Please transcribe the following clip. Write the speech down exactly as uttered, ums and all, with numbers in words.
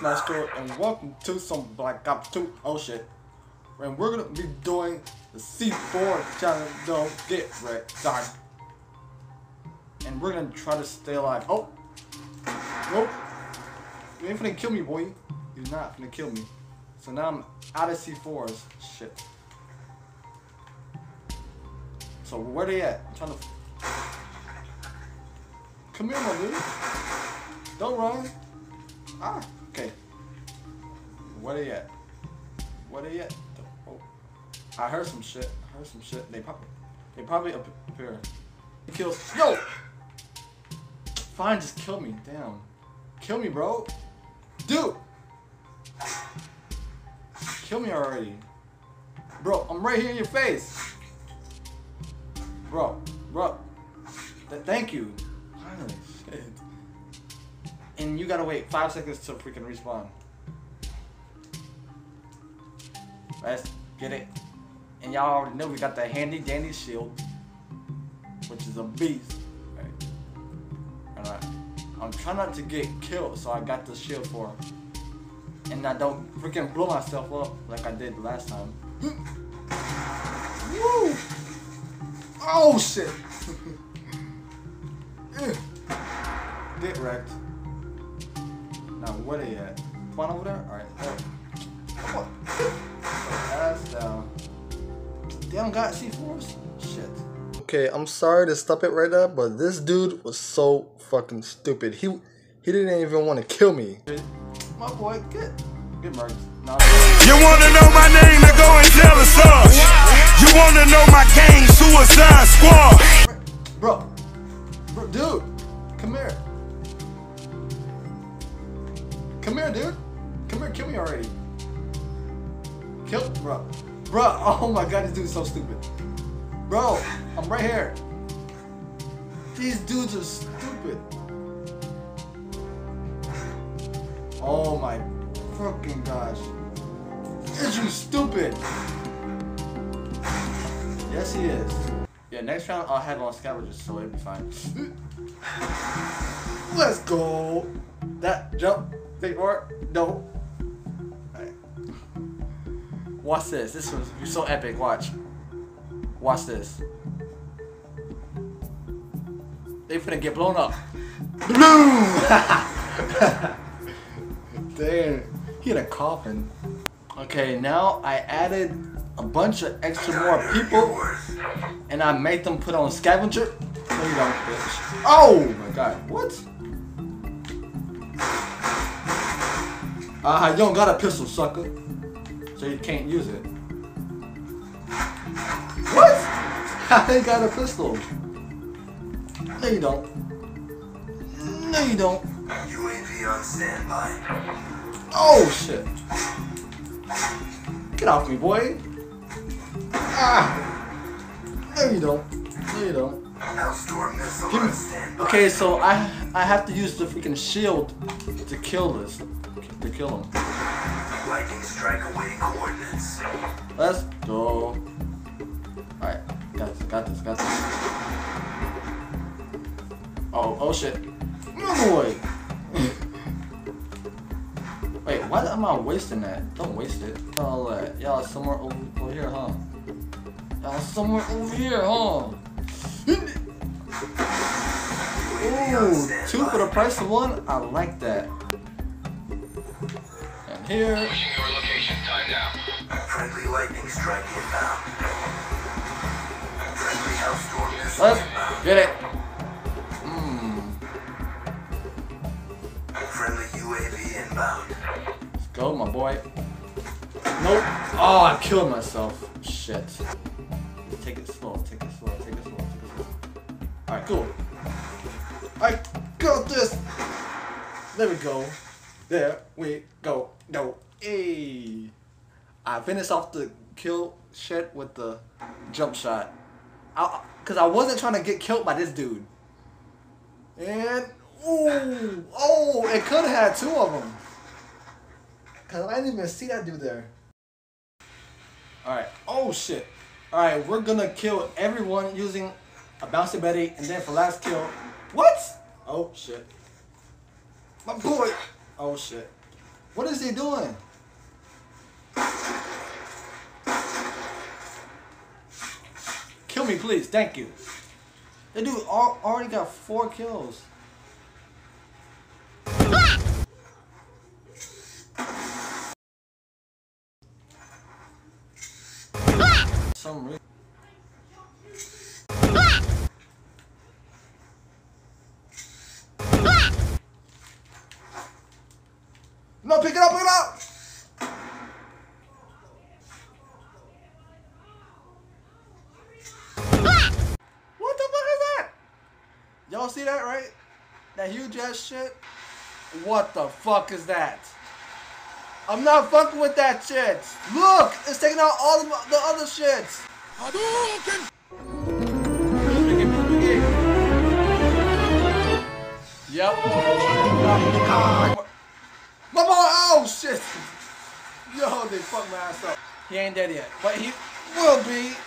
It's Night Squad and welcome to some Black Ops two. Oh shit. And we're gonna be doing the C four challenge, though. Get right time. And we're gonna try to stay alive. Oh! Nope. You ain't finna kill me, boy. You're not finna kill me. So now I'm out of C fours. Shit. So where they at? I'm trying to. Come here, my dude. Don't run. Ah, okay. Where they at? Where they at? Oh, I heard some shit. I heard some shit. They probably, they probably up here. Kill. Yo. Fine, just kill me. Damn. Kill me, bro. Dude. Kill me already, bro. I'm right here in your face, bro. Bro. Th thank you. Finally, shit. And you gotta wait five seconds to freaking respawn. Let's get it. And y'all already know we got the handy dandy shield, which is a beast. Alright. Alright. I'm trying not to get killed, so I got the shield for her. And I don't freaking blow myself up like I did last time. Woo! Oh shit! Get wrecked. Now where they at? One over there? Alright, come on. Ass down. They don't got C fours? Shit. Okay, I'm sorry to stop it right now, but this dude was so fucking stupid. He he didn't even want to kill me. My boy, get get murdered. Nah, you wanna know my name? Now go and tell us up. You wanna know my gang? Suicide Squad. Bro, bro, dude, come here. Come here, dude. Come here, kill me already. Kill, bro. Bro, oh my god, this dude's so stupid. Bro, I'm right here. These dudes are stupid. Oh my fucking gosh. Is you stupid? Yes, he is. Yeah, next round I'll have on scavengers, so it'll be fine. Let's go. That jump. They are no. Right. Watch this. This one's be so epic. Watch. Watch this. They finna get blown up. Bloom. Damn. He in a coffin. Okay, now I added a bunch of extra more people, and I made them put on scavenger. No, you don't, bitch. Oh my god. What? Uh, you don't got a pistol, sucker. So you can't use it. What? I ain't got a pistol. No, you don't. No, you don't. U A V on standby. Oh, shit. Get off me, boy. Ah. No, you don't. No, you don't. Give me. Okay, so I, I have to use the freaking shield to kill this. To kill him. Lightning strike away coordinates. Let's go. Alright, got this, got this, got this. Oh, oh shit. No boy! Wait, why am I wasting that? Don't waste it. Y'all uh, y'all somewhere over, over here, huh? Y'all somewhere over here, huh? Ooh, two for the price of one? I like that. Here. Pushing your location, time now. Friendly lightning strike inbound. Friendly hellstorm missile. Let's get it. Mm. Friendly U A V inbound. Let's go, my boy. Nope. Oh, I killed myself. Shit. Take it slow. Take it slow. Take it slow. Take it slow. All right, cool. I got this. There we go. There we go. No. Hey. I finished off the kill shit with the jump shot. I, Cause I wasn't trying to get killed by this dude. And ooh, oh, it could have had two of them. Cause I didn't even see that dude there. All right. Oh shit. All right, we're gonna kill everyone using a Bouncy Betty, and then for last kill, what? Oh shit. My boy. Oh shit. What is he doing? Kill me, please. Thank you. That dude already got four kills. Some reason. No, pick it up, pick it up! Ah! What the fuck is that? Y'all see that, right? That huge ass shit? What the fuck is that? I'm not fucking with that shit! Look! It's taking out all the, the other shits! Yep. My ball! Oh shit! Yo, they fucked my ass up. He ain't dead yet, but he will be.